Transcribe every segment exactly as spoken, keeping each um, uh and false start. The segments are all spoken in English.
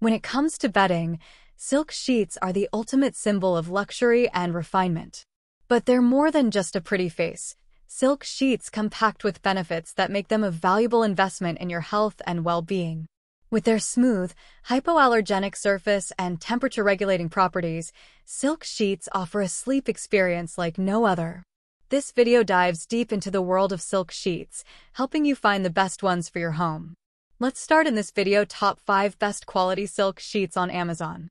When it comes to bedding, silk sheets are the ultimate symbol of luxury and refinement. But they're more than just a pretty face. Silk sheets come packed with benefits that make them a valuable investment in your health and well-being. With their smooth, hypoallergenic surface and temperature-regulating properties, silk sheets offer a sleep experience like no other. This video dives deep into the world of silk sheets, helping you find the best ones for your home. Let's start in this video top five best quality silk sheets on Amazon.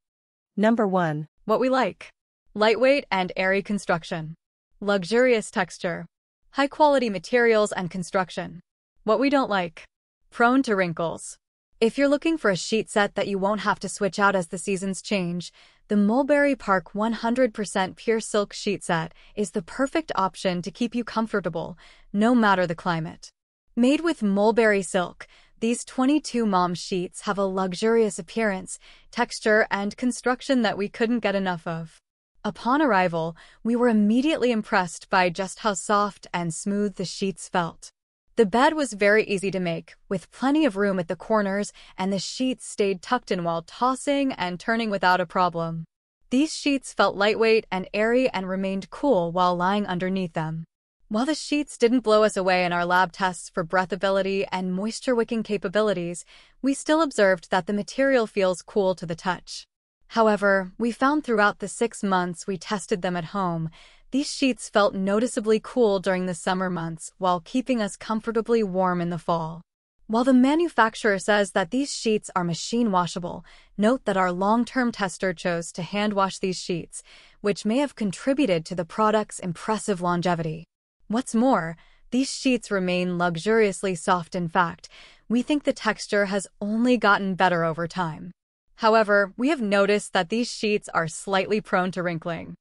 Number one. What we like. Lightweight and airy construction. Luxurious texture. High-quality materials and construction. What we don't like. Prone to wrinkles. If you're looking for a sheet set that you won't have to switch out as the seasons change, the Mulberry Park one hundred percent Pure Silk Sheet Set is the perfect option to keep you comfortable, no matter the climate. Made with mulberry silk, these twenty-two mom sheets have a luxurious appearance, texture, and construction that we couldn't get enough of. Upon arrival, we were immediately impressed by just how soft and smooth the sheets felt. The bed was very easy to make, with plenty of room at the corners, and the sheets stayed tucked in while tossing and turning without a problem. These sheets felt lightweight and airy and remained cool while lying underneath them. While the sheets didn't blow us away in our lab tests for breathability and moisture-wicking capabilities, we still observed that the material feels cool to the touch. However, we found throughout the six months we tested them at home, these sheets felt noticeably cool during the summer months while keeping us comfortably warm in the fall. While the manufacturer says that these sheets are machine washable, note that our long-term tester chose to hand wash these sheets, which may have contributed to the product's impressive longevity. What's more, these sheets remain luxuriously soft. In fact, we think the texture has only gotten better over time. However, we have noticed that these sheets are slightly prone to wrinkling.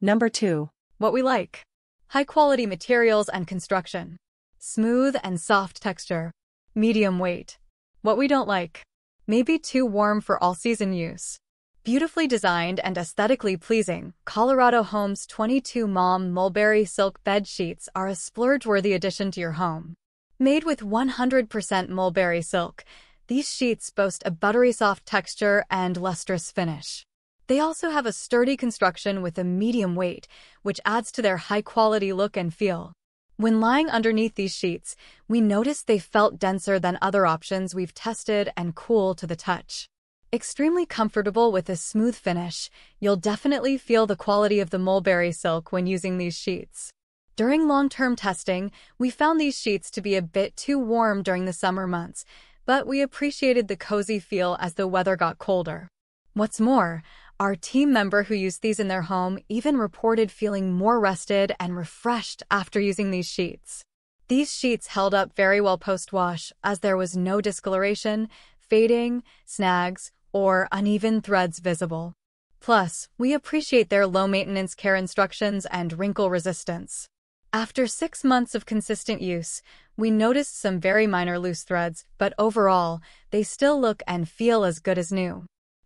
Number two. What we like. High-quality materials and construction. Smooth and soft texture. Medium weight. What we don't like. Maybe too warm for all-season use. Beautifully designed and aesthetically pleasing, Colorado Home's twenty-two mom mulberry silk bed sheets are a splurge-worthy addition to your home. Made with one hundred percent mulberry silk, these sheets boast a buttery soft texture and lustrous finish. They also have a sturdy construction with a medium weight, which adds to their high-quality look and feel. When lying underneath these sheets, we noticed they felt denser than other options we've tested and cool to the touch. Extremely comfortable with a smooth finish, you'll definitely feel the quality of the mulberry silk when using these sheets. During long-term testing, we found these sheets to be a bit too warm during the summer months, but we appreciated the cozy feel as the weather got colder. What's more, our team member who used these in their home even reported feeling more rested and refreshed after using these sheets. These sheets held up very well post-wash, as there was no discoloration, fading, snags, or uneven threads visible. Plus, we appreciate their low-maintenance care instructions and wrinkle resistance. After six months of consistent use, we noticed some very minor loose threads, but overall, they still look and feel as good as new.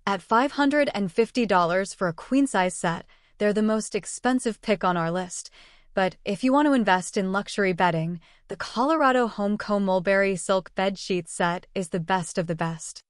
At five hundred fifty dollars for a queen-size set, they're the most expensive pick on our list. But if you want to invest in luxury bedding, the Colorado Home Co. Mulberry Silk Bed Sheet Set is the best of the best.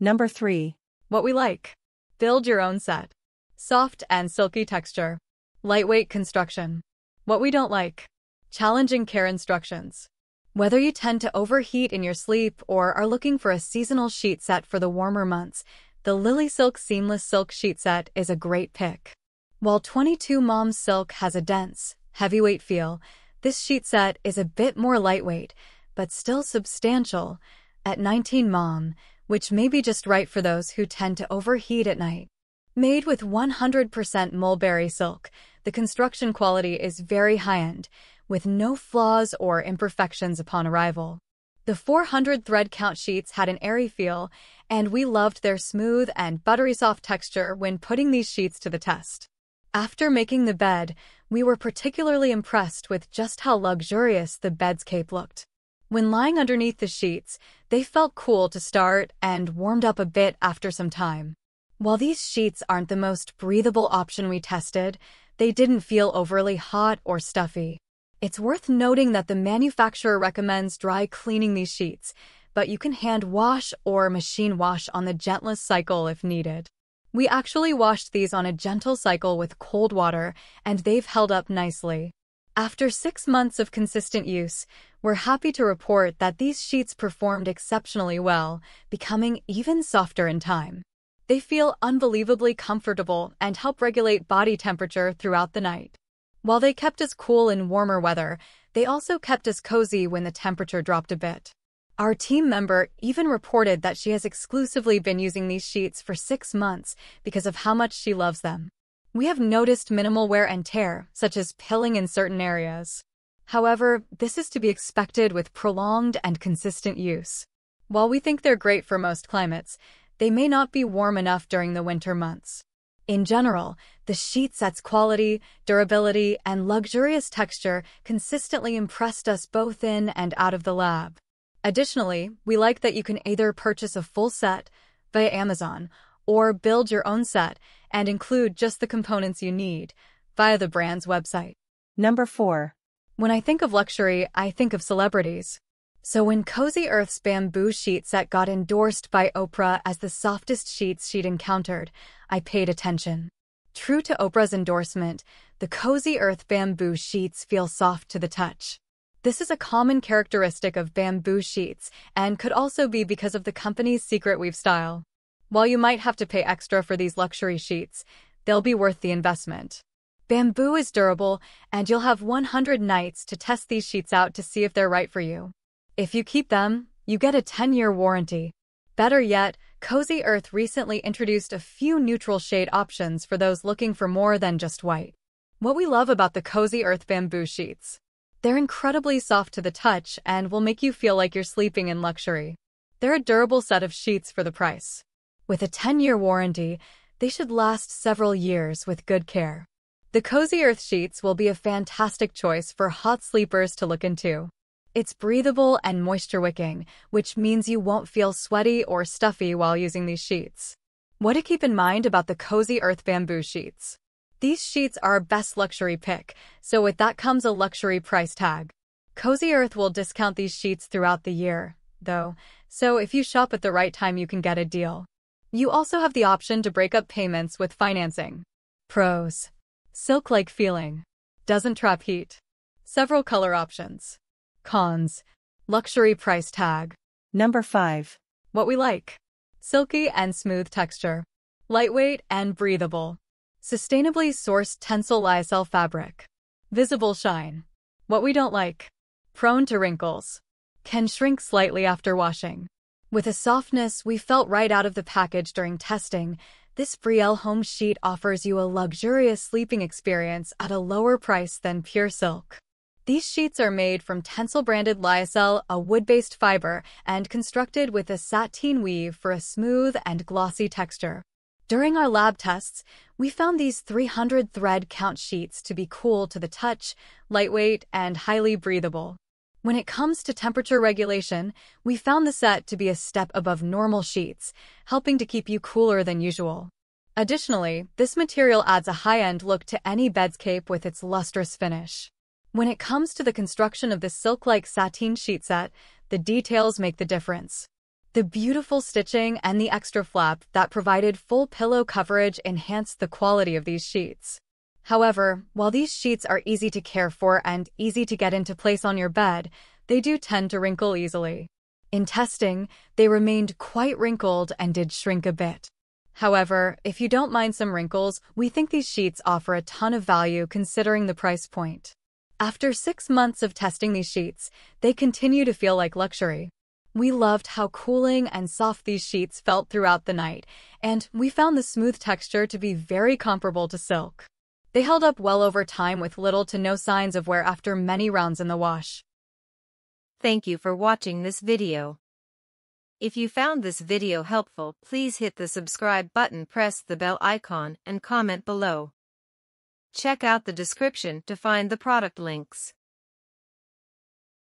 Number three. What we like. Build your own set. Soft and silky texture. Lightweight construction. What we don't like. Challenging care instructions. Whether you tend to overheat in your sleep or are looking for a seasonal sheet set for the warmer months, the LilySilk Seamless Silk Sheet Set is a great pick. While twenty-two mom silk has a dense, heavyweight feel, this sheet set is a bit more lightweight, but still substantial, at nineteen mom, which may be just right for those who tend to overheat at night. Made with one hundred percent mulberry silk, the construction quality is very high-end, with no flaws or imperfections upon arrival. The four hundred thread count sheets had an airy feel, and we loved their smooth and buttery soft texture when putting these sheets to the test. After making the bed, we were particularly impressed with just how luxurious the bedscape looked. When lying underneath the sheets, they felt cool to start and warmed up a bit after some time. While these sheets aren't the most breathable option we tested, they didn't feel overly hot or stuffy. It's worth noting that the manufacturer recommends dry cleaning these sheets, but you can hand wash or machine wash on the gentlest cycle if needed. We actually washed these on a gentle cycle with cold water, and they've held up nicely. After six months of consistent use, we're happy to report that these sheets performed exceptionally well, becoming even softer in time. They feel unbelievably comfortable and help regulate body temperature throughout the night. While they kept us cool in warmer weather, they also kept us cozy when the temperature dropped a bit. Our team member even reported that she has exclusively been using these sheets for six months because of how much she loves them. We have noticed minimal wear and tear, such as pilling in certain areas. However, this is to be expected with prolonged and consistent use. While we think they're great for most climates, they may not be warm enough during the winter months. In general, the sheet set's quality, durability, and luxurious texture consistently impressed us both in and out of the lab. Additionally, we like that you can either purchase a full set via Amazon or build your own set and include just the components you need via the brand's website. Number four. When I think of luxury, I think of celebrities. So when Cozy Earth's bamboo sheet set got endorsed by Oprah as the softest sheets she'd encountered, I paid attention. True to Oprah's endorsement, the Cozy Earth bamboo sheets feel soft to the touch. This is a common characteristic of bamboo sheets and could also be because of the company's secret weave style. While you might have to pay extra for these luxury sheets, they'll be worth the investment. Bamboo is durable, and you'll have one hundred nights to test these sheets out to see if they're right for you. If you keep them, you get a ten-year warranty. Better yet, Cozy Earth recently introduced a few neutral shade options for those looking for more than just white. What we love about the Cozy Earth bamboo sheets. They're incredibly soft to the touch and will make you feel like you're sleeping in luxury. They're a durable set of sheets for the price. With a ten-year warranty, they should last several years with good care. The Cozy Earth sheets will be a fantastic choice for hot sleepers to look into. It's breathable and moisture-wicking, which means you won't feel sweaty or stuffy while using these sheets. What to keep in mind about the Cozy Earth bamboo sheets. These sheets are our best luxury pick, so with that comes a luxury price tag. Cozy Earth will discount these sheets throughout the year, though, so if you shop at the right time you can get a deal. You also have the option to break up payments with financing. Pros. Silk-like feeling. Doesn't trap heat. Several color options. Cons. Luxury price tag. Number five. What we like. Silky and smooth texture. Lightweight and breathable. Sustainably sourced Tencel lyocell fabric. Visible shine. What we don't like. Prone to wrinkles. Can shrink slightly after washing. With a softness we felt right out of the package during testing, this Brielle Home sheet offers you a luxurious sleeping experience at a lower price than pure silk. These sheets are made from Tencel-branded lyocell, a wood-based fiber, and constructed with a sateen weave for a smooth and glossy texture. During our lab tests, we found these three hundred thread count sheets to be cool to the touch, lightweight, and highly breathable. When it comes to temperature regulation, we found the set to be a step above normal sheets, helping to keep you cooler than usual. Additionally, this material adds a high-end look to any bedscape with its lustrous finish. When it comes to the construction of this silk-like sateen sheet set, the details make the difference. The beautiful stitching and the extra flap that provided full pillow coverage enhanced the quality of these sheets. However, while these sheets are easy to care for and easy to get into place on your bed, they do tend to wrinkle easily. In testing, they remained quite wrinkled and did shrink a bit. However, if you don't mind some wrinkles, we think these sheets offer a ton of value considering the price point. After six months of testing these sheets, they continue to feel like luxury. We loved how cooling and soft these sheets felt throughout the night, and we found the smooth texture to be very comparable to silk. They held up well over time with little to no signs of wear after many rounds in the wash. Thank you for watching this video. If you found this video helpful, please hit the subscribe button, press the bell icon, and comment below. Check out the description to find the product links.